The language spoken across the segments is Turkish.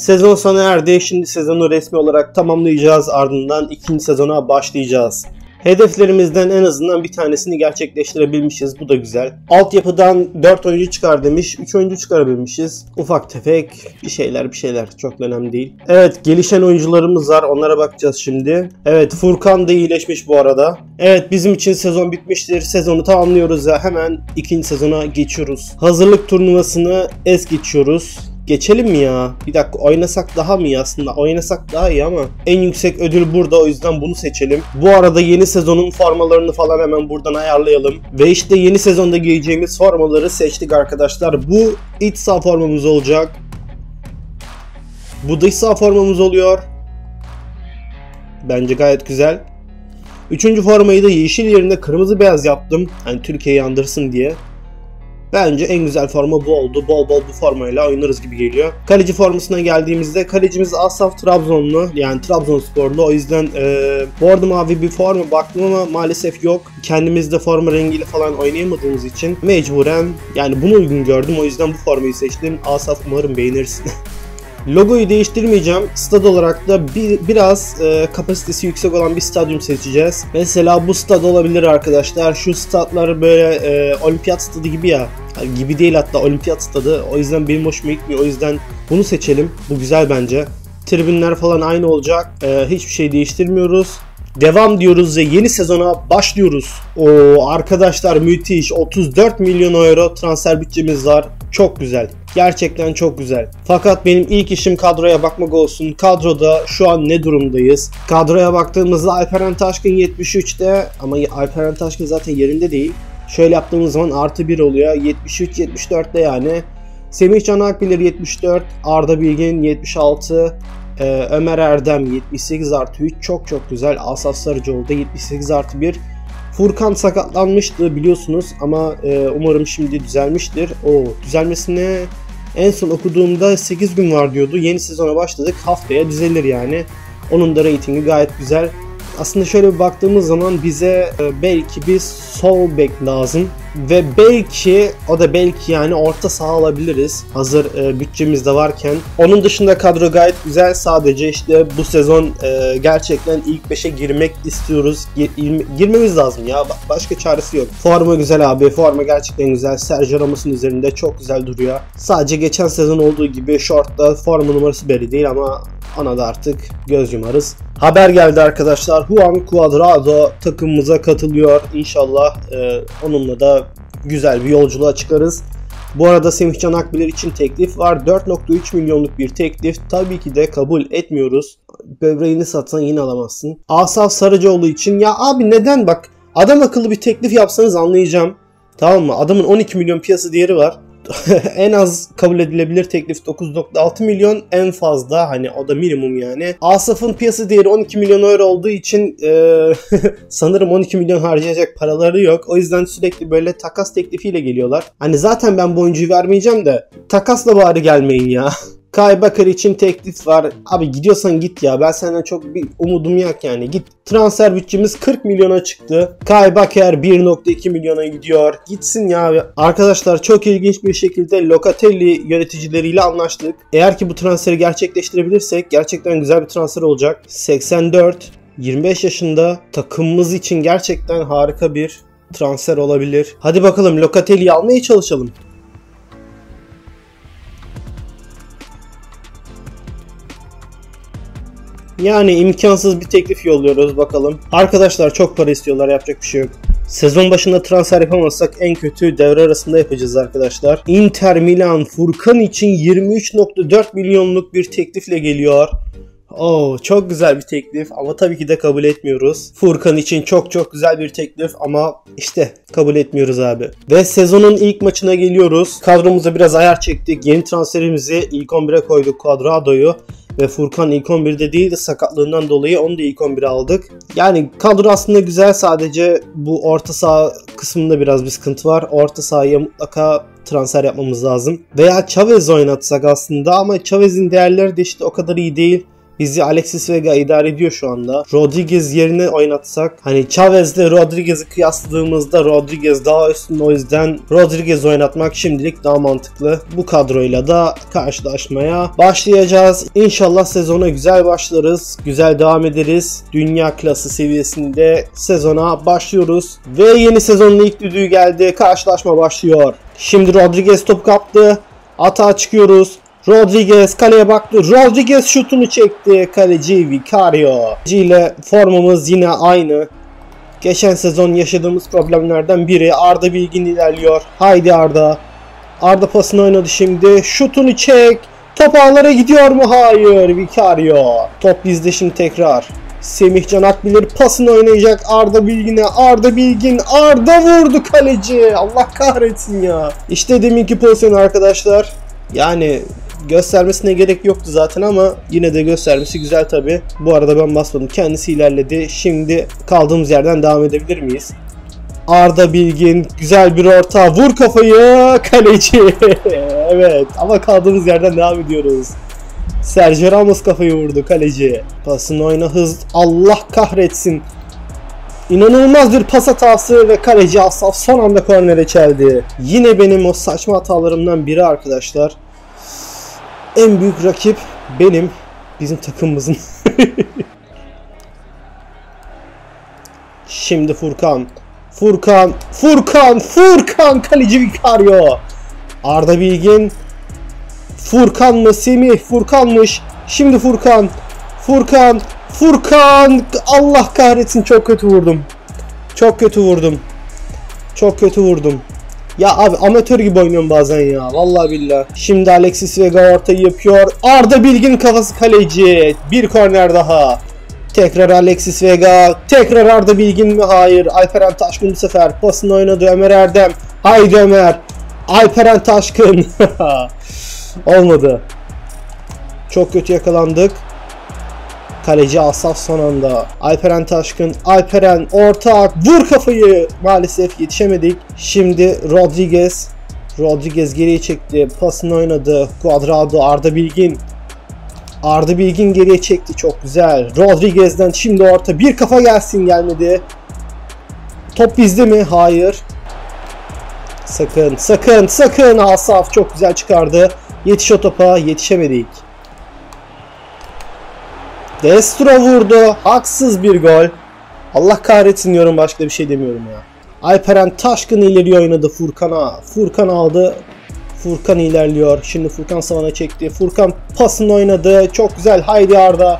Sezon sona erdi. Şimdi sezonu resmi olarak tamamlayacağız. Ardından ikinci sezona başlayacağız. Hedeflerimizden en azından bir tanesini gerçekleştirebilmişiz. Bu da güzel. Altyapıdan 4 oyuncu çıkar demiş. 3 oyuncu çıkarabilmişiz. Ufak tefek bir şeyler. Çok önemli değil. Evet, gelişen oyuncularımız var. Onlara bakacağız şimdi. Evet, Furkan da iyileşmiş bu arada. Evet, bizim için sezon bitmiştir. Sezonu tamamlıyoruz ya. Hemen ikinci sezona geçiyoruz. Hazırlık turnuvasını es geçiyoruz. Geçelim mi ya? Bir dakika, oynasak daha mı iyi aslında? Oynasak daha iyi ama en yüksek ödül burada, o yüzden bunu seçelim. Bu arada yeni sezonun formalarını falan hemen buradan ayarlayalım. Ve işte yeni sezonda giyeceğimiz formaları seçtik arkadaşlar. Bu iç saha formamız olacak. Bu dış saha formamız oluyor. Bence gayet güzel. Üçüncü formayı da yeşil yerine kırmızı beyaz yaptım. Hani Türkiye'yi andırsın diye. Bence en güzel forma bu oldu. Bol bol bu formayla oynarız gibi geliyor. Kaleci formasına geldiğimizde kalecimiz Asaf Trabzonlu. Yani Trabzonsporlu. O yüzden bordo mavi bir forma baktım ama maalesef yok. Kendimiz de forma rengiyle falan oynayamadığımız için mecburen yani bunu uygun gördüm. O yüzden bu formayı seçtim. Asaf, umarım beğenirsin. Logoyu değiştirmeyeceğim. Stad olarak da biraz kapasitesi yüksek olan bir stadyum seçeceğiz. Mesela bu stad olabilir arkadaşlar. Şu stadlar böyle olimpiyat stadı gibi ya. Gibi değil hatta, olimpiyat stadı. O yüzden benim hoşuma gitmiyor. O yüzden bunu seçelim. Bu güzel bence. Tribünler falan aynı olacak. Hiçbir şey değiştirmiyoruz. Devam diyoruz ve yeni sezona başlıyoruz. Oo arkadaşlar, müthiş. 34 milyon euro transfer bütçemiz var. Çok güzel. Gerçekten çok güzel. Fakat benim ilk işim kadroya bakmak olsun. Kadroda şu an ne durumdayız? Kadroya baktığımızda Alperen Taşkın 73'te ama Alperen Taşkın zaten yerinde değil. Şöyle yaptığımız zaman artı 1 oluyor. 73-74'te yani. Semih Can Hakbilir 74, Arda Bilgin 76, Ömer Erdem 78+3, çok güzel. Asaf Sarıcaoğlu da 78+1. Furkan sakatlanmıştı biliyorsunuz ama umarım şimdi düzelmiştir. O düzelmesine en son okuduğumda 8 gün var diyordu. Yeni sezona başladık, haftaya düzelir yani. Onun da reytingi gayet güzel. Aslında şöyle bir baktığımız zaman bize belki bir sol bek lazım. Ve belki, o da belki yani orta saha alabiliriz. Hazır bütçemizde varken. Onun dışında kadro gayet güzel. Sadece işte bu sezon gerçekten ilk 5'e girmek istiyoruz. Girmemiz lazım ya. Başka çaresi yok. Forma güzel abi. Forma gerçekten güzel. Sergio Ramos'un üzerinde çok güzel duruyor. Sadece geçen sezon olduğu gibi şortta forma numarası belli değil ama ona da artık göz yumarız. Haber geldi arkadaşlar. Juan Cuadrado takımımıza katılıyor. İnşallah onunla da güzel bir yolculuğa çıkarız. Bu arada Semih Can Hakbilir için teklif var. 4.3 milyonluk bir teklif. Tabii ki de kabul etmiyoruz. Böbreğini satsan yine alamazsın. Asaf Sarıcaoğlu için ya abi neden, bak adam akıllı bir teklif yapsanız anlayacağım. Tamam mı? Adamın 12 milyon piyasa değeri var. En az kabul edilebilir teklif 9.6 milyon en fazla, hani o da minimum yani. Asaf'ın piyasa değeri 12 milyon euro olduğu için sanırım 12 milyon harcayacak paraları yok. O yüzden sürekli böyle takas teklifiyle geliyorlar. Hani zaten ben bu oyuncuyu vermeyeceğim de takasla bari gelmeyin ya. Kay Bakır için teklif var. Abi gidiyorsan git ya. Ben senden çok bir umudum yok yani. Git. Transfer bütçemiz 40 milyona çıktı. Kay Bakır 1.2 milyona gidiyor. Gitsin ya. Arkadaşlar çok ilginç bir şekilde Locatelli yöneticileriyle anlaştık. Eğer ki bu transferi gerçekleştirebilirsek gerçekten güzel bir transfer olacak. 84, 25 yaşında, takımımız için gerçekten harika bir transfer olabilir. Hadi bakalım Locatelli'yi almaya çalışalım. Yani imkansız bir teklif yolluyoruz bakalım. Arkadaşlar çok para istiyorlar, yapacak bir şey yok. Sezon başında transfer yapamazsak en kötü devre arasında yapacağız arkadaşlar. Inter Milan Furkan için 23.4 milyonluk bir teklifle geliyor. Oo, çok güzel bir teklif ama tabii ki de kabul etmiyoruz. Furkan için çok güzel bir teklif ama işte kabul etmiyoruz abi. Ve sezonun ilk maçına geliyoruz. Kadromuza biraz ayar çektik. Yeni transferimizi ilk 11'e koyduk, Cuadrado'yu. Ve Furkan ilk 11'de değil de sakatlığından dolayı onu da ilk 11'e aldık. Yani kadro aslında güzel, sadece bu orta saha kısmında biraz bir sıkıntı var. Orta sahaya mutlaka transfer yapmamız lazım. Veya Chavez oynatsak aslında ama Chavez'in değerleri de işte o kadar iyi değil. Bizi Alexis Vega idare ediyor şu anda. Rodriguez yerine oynatsak, hani Chavez'le Rodriguez'i kıyasladığımızda Rodriguez daha üstün, o yüzden Rodriguez oynatmak şimdilik daha mantıklı. Bu kadroyla da karşılaşmaya başlayacağız. İnşallah sezona güzel başlarız, güzel devam ederiz. Dünya klası seviyesinde sezona başlıyoruz. Ve yeni sezonun ilk düdüğü geldi. Karşılaşma başlıyor. Şimdi Rodriguez topu kaptı. Atağa çıkıyoruz. Rodriguez kaleye baktı. Rodriguez şutunu çekti. Kaleci Vicario. Ile formumuz yine aynı. Geçen sezon yaşadığımız problemlerden biri. Arda Bilgin ilerliyor. Haydi Arda. Arda pasını oynadı şimdi. Şutunu çek. Top ağlara gidiyor mu? Hayır. Vicario. Top bizde şimdi tekrar. Semih Can Hakbilir pasını oynayacak Arda Bilgin'e. Arda Bilgin. Arda vurdu, kaleci. Allah kahretsin ya. İşte deminki pozisyon arkadaşlar. Yani göstermesine gerek yoktu zaten ama yine de göstermesi güzel tabi. Bu arada ben basmadım. Kendisi ilerledi. Şimdi kaldığımız yerden devam edebilir miyiz? Arda Bilgin güzel bir orta. Vur kafayı, kaleci. Evet ama kaldığımız yerden devam ediyoruz. Sergio Ramos kafayı vurdu, kaleci. Pasını oyna, hız. Allah kahretsin. İnanılmaz bir pas hatası ve kaleci Asaf son anda kornere çeldi. Yine benim o saçma hatalarımdan biri arkadaşlar. En büyük rakip benim, bizim takımımızın. Şimdi Furkan, kaleci Vicario. Arda Bilgin. Furkan mı? Semih? Furkanmış. Şimdi Furkan. Allah kahretsin, çok kötü vurdum. Ya abi amatör gibi oynuyorum bazen ya. Vallahi billahi. Şimdi Alexis Vega ortayı yapıyor. Arda Bilgin kafası, kaleci. Bir korner daha. Tekrar Alexis Vega. Tekrar Arda Bilgin mi? Hayır. Alperen Taşkın bu sefer. Pasını oynadı Ömer Erdem. Haydi Ömer. Alperen Taşkın. Olmadı. Çok kötü yakalandık. Kaleci Asaf son anda. Alperen Taşkın. Alperen ortak. Vur kafayı. Maalesef yetişemedik. Şimdi Rodriguez. Rodriguez geriye çekti. Pasını oynadı. Cuadrado. Arda Bilgin. Arda Bilgin geriye çekti. Çok güzel. Rodriguez'den şimdi orta. Bir kafa gelsin, gelmedi. Top bizde mi? Hayır. Sakın. Asaf çok güzel çıkardı. Yetiş o topa. Yetişemedik. Destro vurdu. Haksız bir gol. Allah kahretsin diyorum, başka bir şey demiyorum ya. Alperen Taşkın ileri oynadı Furkan'a. Furkan aldı. Furkan ilerliyor. Şimdi Furkan savana çekti. Furkan pasını oynadı. Çok güzel. Haydi Arda.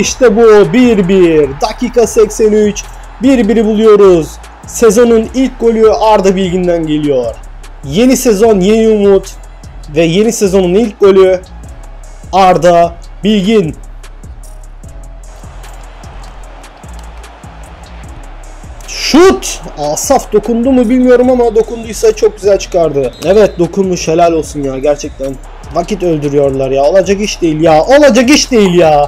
İşte bu. 1-1. Dakika 83. 1-1'i buluyoruz. Sezonun ilk golü Arda Bilgin'den geliyor. Yeni sezon, yeni umut. Ve yeni sezonun ilk golü Arda Bilgin. Şut! Asaf dokundu mu bilmiyorum ama dokunduysa çok güzel çıkardı. Evet dokunmuş, helal olsun ya gerçekten. Vakit öldürüyorlar ya. Olacak iş değil ya.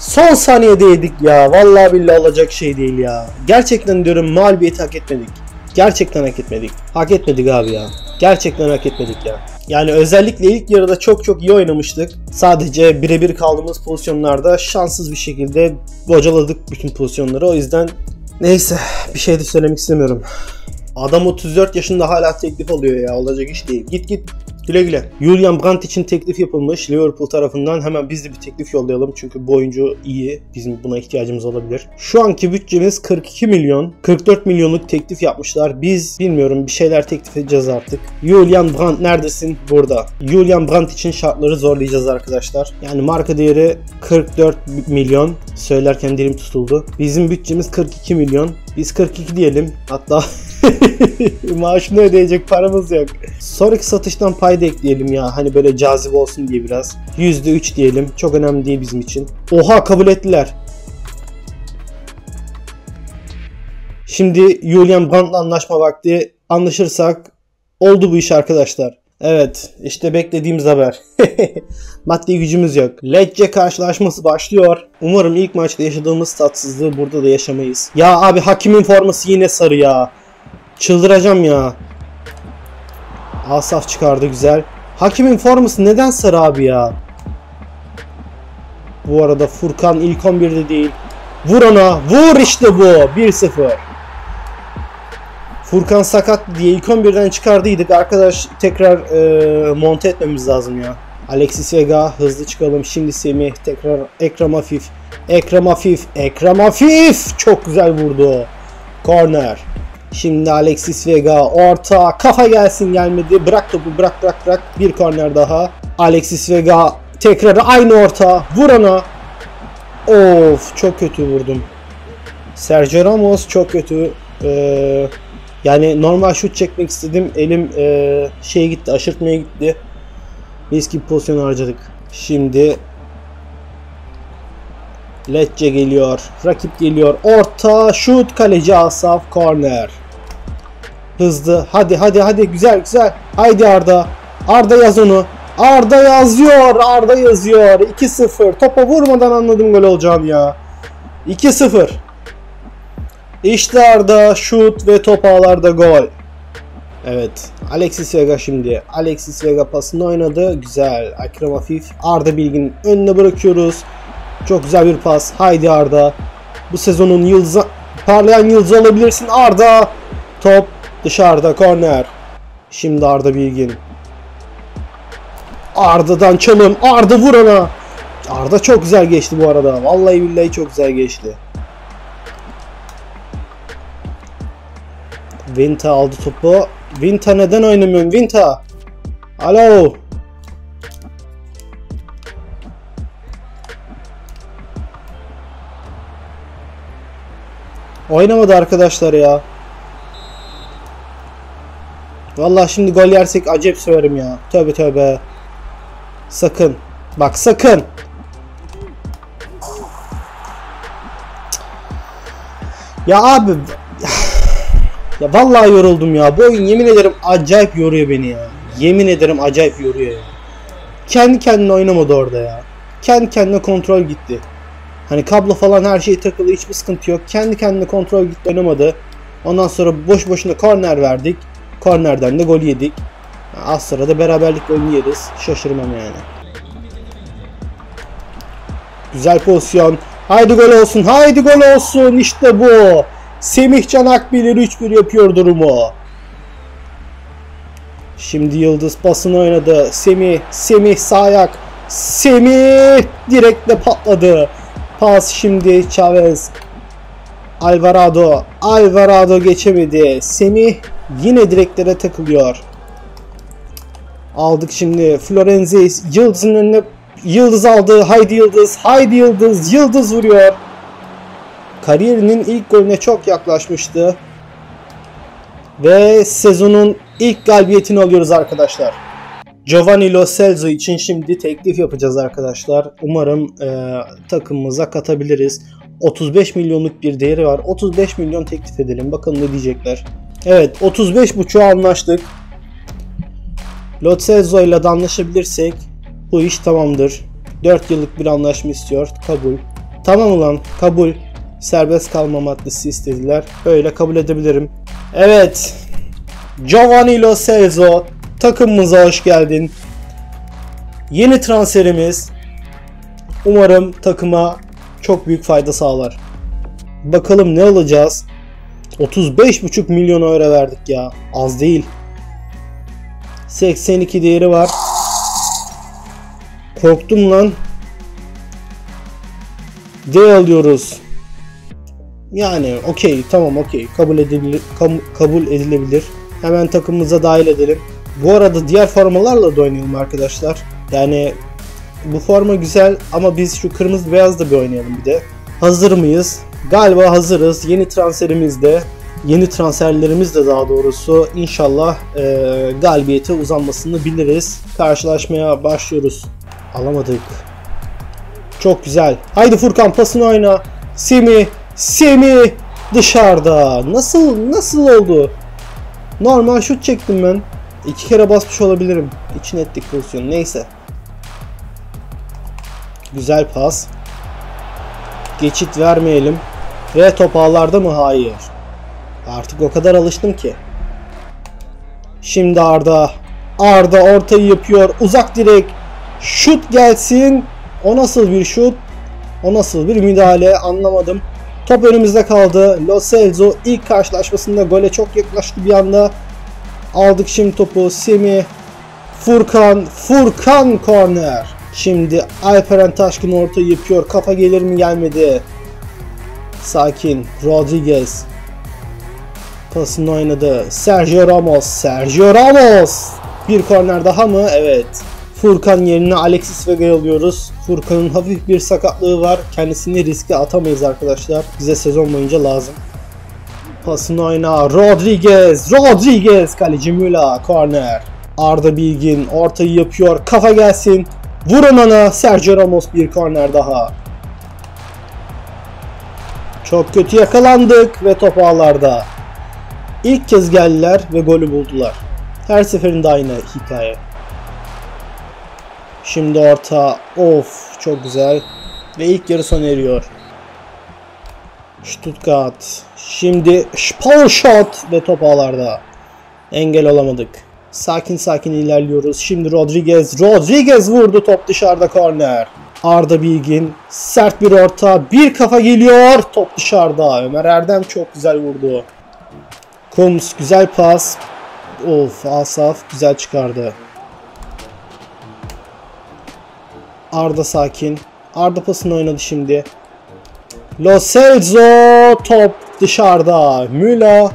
Son saniyede yedik ya. Vallahi billahi olacak şey değil ya. Gerçekten diyorum, mağlubiyeti hak etmedik. Gerçekten hak etmedik. Hak etmedik abi ya. Gerçekten hak etmedik ya. Yani özellikle ilk yarıda çok iyi oynamıştık. Sadece birebir kaldığımız pozisyonlarda şanssız bir şekilde bocaladık bütün pozisyonları. O yüzden neyse, bir şey de söylemek istemiyorum. Adam 34 yaşında hala teklif alıyor ya. Olacak iş değil. Git. Güle güle. Julian Brandt için teklif yapılmış Liverpool tarafından. Hemen biz de bir teklif yollayalım. Çünkü bu oyuncu iyi. Bizim buna ihtiyacımız olabilir. Şu anki bütçemiz 42 milyon. 44 milyonluk teklif yapmışlar. Biz bilmiyorum, bir şeyler teklif edeceğiz artık. Julian Brandt neredesin? Burada. Julian Brandt için şartları zorlayacağız arkadaşlar. Yani marka değeri 44 milyon. Söylerken dilim tutuldu. Bizim bütçemiz 42 milyon. Biz 42 diyelim. Hatta maaşını ödeyecek paramız yok. Sonraki satıştan pay da ekleyelim ya. Hani böyle cazip olsun diye biraz. %3 diyelim. Çok önemli değil bizim için. Oha, kabul ettiler. Şimdi Julian Brandt'la anlaşma vakti. Anlaşırsak oldu bu iş arkadaşlar. Evet işte beklediğimiz haber. Maddi gücümüz yok. Lecce karşılaşması başlıyor. Umarım ilk maçta yaşadığımız tatsızlığı burada da yaşamayız. Ya abi hakimin forması yine sarı ya. Çıldıracağım ya. Asaf çıkardı güzel. Hakimin forması neden sarı abi ya? Bu arada Furkan ilk 11'de değil. Vur ona. Vur işte bu. 1-0. Furkan sakat diye ilk 11'den çıkardıydık. Arkadaş tekrar monte etmemiz lazım ya. Alexis Vega hızlı çıkalım. Şimdi Semih tekrar Ekrem Afif. Çok güzel vurdu. Korner. Şimdi Alexis Vega orta. Kafa gelsin, gelmedi. Bırak topu, bırak. Bir korner daha. Alexis Vega tekrar aynı orta. Vur ona. Of, çok kötü vurdum. Sergio Ramos çok kötü. Yani normal şut çekmek istedim. Elim şeye gitti, aşırtmaya gitti. Biz gibi pozisyonu harcadık. Şimdi Lecce geliyor. Rakip geliyor. Orta, şut, kaleci Asaf, korner. Hızlı. Hadi. Güzel. Haydi Arda. Arda yaz onu. Arda yazıyor. 2-0. Topa vurmadan anladım gol olacağım ya. 2-0. İşte Arda, şut ve top ağlarda gol. Evet. Alexis Vega şimdi. Alexis Vega pasını oynadı. Güzel. Ekrem Afif. Arda Bilgin'in önüne bırakıyoruz. Çok güzel bir pas. Haydi Arda. Bu sezonun yıldızı, parlayan yıldızı olabilirsin Arda. Top dışarıda. Korner. Şimdi Arda Bilgin. Arda'dan çalım. Arda vur ona. Arda çok güzel geçti bu arada. Vallahi billahi çok güzel geçti. Vinta aldı topu. Vinta neden oynamıyorsun? Vinta. Alo. Oynamadı arkadaşlar ya. Vallahi şimdi gol yersek acayip severim ya. Tövbe tövbe. Sakın. Bak sakın. Ya abi. Ya vallahi yoruldum ya. Bu oyun yemin ederim acayip yoruyor beni ya. Kendi kendine oynamadı orada ya. Kendi kendine kontrol gitti. Hani kablo falan her şey takılı, hiçbir sıkıntı yok. Kendi kendine kontrol gitti, oynamadı. Ondan sonra boş boşuna korner verdik. Kornerden de gol yedik. Az sonra da beraberlik golünü yeriz. Şaşırmam yani. Güzel pozisyon. Haydi gol olsun. İşte bu. Semih Can Hakbilir 3-1 yapıyor durumu. Şimdi Yıldız pasını oynadı. Semih sağ ayak. Semih direkt de patladı. Pas şimdi Chavez. Alvarado geçemedi. Semih yine direklere takılıyor. Aldık şimdi Florenzi. Yıldız'ın önüne Yıldız aldı. Haydi Yıldız. Yıldız vuruyor. Kariyerinin ilk golüne çok yaklaşmıştı. Ve sezonun ilk galibiyetini alıyoruz arkadaşlar. Giovanni Lo Celso için şimdi teklif yapacağız arkadaşlar. Umarım takımımıza katabiliriz. 35 milyonluk bir değeri var. 35 milyon teklif edelim. Bakalım ne diyecekler. Evet, 35,5'a anlaştık. Lo Celso ile de anlaşabilirsek bu iş tamamdır. 4 yıllık bir anlaşma istiyor. Kabul. Tamam ulan, kabul. Serbest kalma maddesi istediler. Öyle kabul edebilirim. Evet. Giovanni Lo Celso, takımımıza hoş geldin. Yeni transferimiz. Umarım takıma çok büyük fayda sağlar. Bakalım ne alacağız? 35,5 milyon euro verdik ya. Az değil. 82 değeri var. Korktum lan. D alıyoruz. Yani okey, tamam, okey, kabul edilebilir. Hemen takımımıza dahil edelim. Bu arada diğer formalarla da oynayalım arkadaşlar. Yani bu forma güzel ama biz şu kırmızı beyazla bir oynayalım bir de. Hazır mıyız? Galiba hazırız. Yeni transferlerimiz de daha doğrusu inşallah galibiyete uzanmasını biliriz. Karşılaşmaya başlıyoruz. Alamadık. Çok güzel. Haydi Furkan pasını oyna. Semih dışarıda. Nasıl oldu? Normal şut çektim ben. 2 kere basmış olabilirim. İçine ettik pozisyonu. Neyse. Güzel pas. Geçit vermeyelim. Ve top ağlarda mı? Hayır. Artık o kadar alıştım ki. Şimdi Arda. Arda ortayı yapıyor. Uzak direk. Şut gelsin. O nasıl bir şut? O nasıl bir müdahale? Anlamadım. Top önümüzde kaldı. Lo Celso ilk karşılaşmasında gole çok yaklaştı bir anda. Aldık şimdi topu. Semih. Furkan. Furkan korner. Şimdi Alperen Taşkın ortayı yapıyor. Kafa gelir mi? Gelmedi. Sakin. Rodriguez. Pasını oynadı. Sergio Ramos. Sergio Ramos. Bir korner daha mı? Evet. Furkan yerine Alexis Vega'yı alıyoruz. Furkan'ın hafif bir sakatlığı var. Kendisini riske atamayız arkadaşlar. Bize sezon boyunca lazım. Pasını oyna. Rodriguez. Rodriguez. Kaleci Müller. Korner. Arda Bilgin ortayı yapıyor. Kafa gelsin. Vurun ana. Sergio Ramos bir korner daha. Çok kötü yakalandık ve top ağlarda. İlk kez geldiler ve golü buldular. Her seferinde aynı hikaye. Şimdi orta. Of, çok güzel. Ve ilk yarı sona eriyor. Stuttgart. Şimdi power shot ve top ağlarda. Engel olamadık. Sakin sakin ilerliyoruz. Şimdi Rodriguez. Rodriguez vurdu, top dışarıda, korner. Arda Bilgin. Sert bir orta. Bir kafa geliyor. Top dışarıda. Ömer Erdem çok güzel vurdu. Kums güzel pas. Of, Asaf güzel çıkardı. Arda sakin. Arda pasını oynadı şimdi. Lo Celso. Top dışarıda. Müller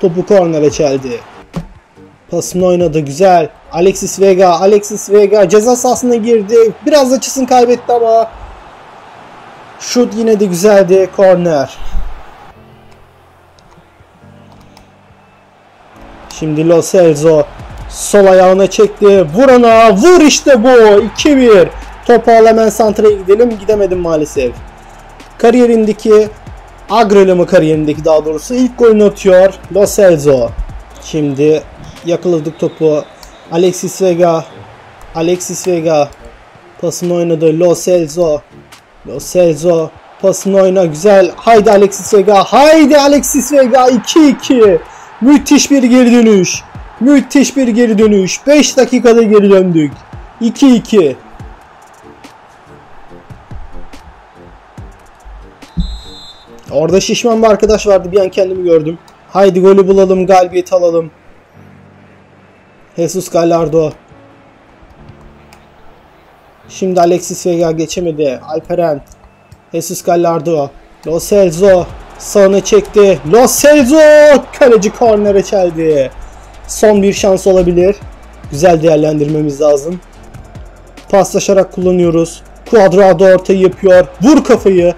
topu kornere çeldi. Pasını oynadı. Güzel. Alexis Vega. Alexis Vega ceza sahasına girdi. Biraz açısını kaybetti ama şut yine de güzeldi. Korner. Şimdi Lo Celso sol ayağına çekti. Vurana. Vur işte bu. 2-1. Topu al, hemen santraya gidelim. Gidemedim maalesef. Kariyerindeki daha doğrusu ilk golünü atıyor Lo Celso. Şimdi yakaladık topu. Alexis Vega. Alexis Vega pasını oynadı. Lo Celso. Lo Celso pasını oyna. Güzel. Haydi Alexis Vega. Haydi Alexis Vega. 2-2. Müthiş bir geri dönüş. 5 dakikada geri döndük. 2-2. Orada şişman bir arkadaş vardı. Bir an kendimi gördüm. Haydi golü bulalım. Galibiyeti alalım. Jesus Gallardo. Şimdi Alexis Vega geçemedi. Alperen. Jesus Gallardo. Lo Celso. Sağına çekti. Lo Celso. Kaleci kornere çeldi. Son bir şans olabilir. Güzel değerlendirmemiz lazım. Paslaşarak kullanıyoruz. Cuadrado ortayı yapıyor. Vur kafayı.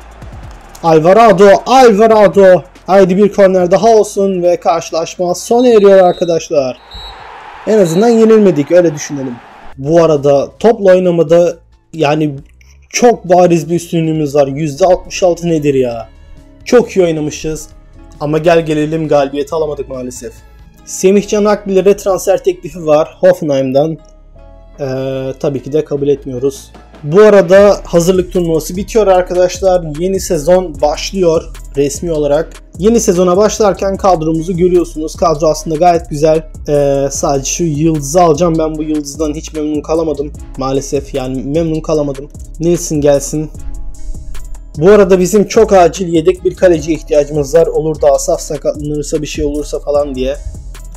Alvarado. Alvarado. Haydi bir korner daha olsun ve karşılaşma sona eriyor arkadaşlar. En azından yenilmedik, öyle düşünelim. Bu arada topla oynamada yani çok bariz bir üstünlüğümüz var. %66 nedir ya? Çok iyi oynamışız ama gel gelelim galibiyeti alamadık maalesef. Semih Can Hakbilir'e transfer teklifi var Hoffenheim'dan. Tabii ki de kabul etmiyoruz. Bu arada hazırlık turnuvası bitiyor arkadaşlar. Yeni sezon başlıyor resmi olarak. Yeni sezona başlarken kadromuzu görüyorsunuz. Kadro aslında gayet güzel. Sadece şu yıldızı alacağım. Ben bu yıldızdan hiç memnun kalamadım. Maalesef yani memnun kalamadım. Nilsson gelsin. Bu arada bizim çok acil yedek bir kaleciye ihtiyacımız var. Olur da Asaf sakatlanırsa, bir şey olursa falan diye.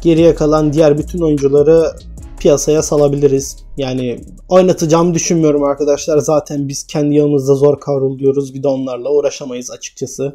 Geriye kalan diğer bütün oyuncuları piyasaya salabiliriz. Yani oynatacağımı düşünmüyorum arkadaşlar. Zaten biz kendi yanımızda zor kavruluyoruz. Bir de onlarla uğraşamayız açıkçası.